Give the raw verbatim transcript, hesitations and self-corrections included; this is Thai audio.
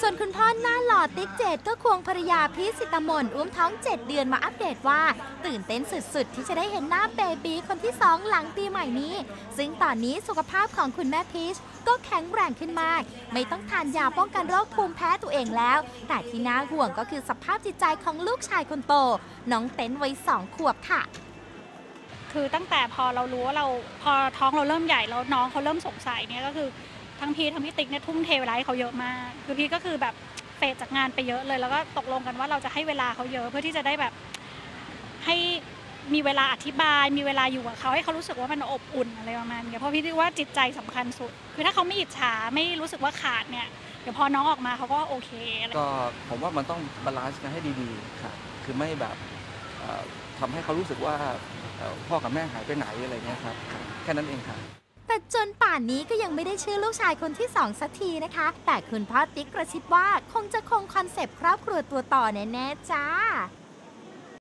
ส่วนคุณพ่อหน้าหล่อติ๊กเจ็ดก็ควงภรรยาพี่สิตมนอุ้มท้องเจ็ดเดือนมาอัปเดตว่าตื่นเต้นสุดๆที่จะได้เห็นหน้าเบบีคนที่สองหลังปีใหม่นี้ซึ่งตอนนี้สุขภาพของคุณแม่พีชก็แข็งแรงขึ้นมากไม่ต้องทานยาป้องกันโรคภูมิแพ้ตัวเองแล้วแต่ที่น่าห่วงก็คือสภาพจิตใจของลูกชายคนโตน้องเต้นวัยสองขวบค่ะคือตั้งแต่พอเรารู้ว่าเราพอท้องเราเริ่มใหญ่แล้วน้องเขาเริ่มสงสัยเนี่ยก็คือทั้งพีทั้งพี่ติ๊กเนี่ยทุ่มเทเวลาให้เขาเยอะมากคือพีก็คือแบบเฟดจากงานไปเยอะเลยแล้วก็ตกลงกันว่าเราจะให้เวลาเขาเยอะเพื่อที่จะได้แบบให้มีเวลาอธิบายมีเวลาอยู่กับเขาให้เขารู้สึกว่ามันอบอุ่นอะไรประมาณนี้เพราะพี่ว่าจิตใจสำคัญสุดคือถ้าเขาไม่อิจฉาไม่รู้สึกว่าขาดเนี่ยเดี๋ยวพอน้องออกมาเขาก็โอเคก็ผมว่ามันต้องบาลานซ์กันให้ดีๆค่ะคือไม่แบบทำให้เขารู้สึกว่าพ่อกับแม่หายไปไหนอะไรเงี้ยครับแค่นั้นเองค่ะแต่จนป่านนี้ก็ยังไม่ได้ชื่อลูกชายคนที่สองสักทีนะคะแต่คุณพ่อติ๊กกระซิบว่าคงจะคงคอนเซปต์ครอบครัวตัวต่อแน่ๆจ้า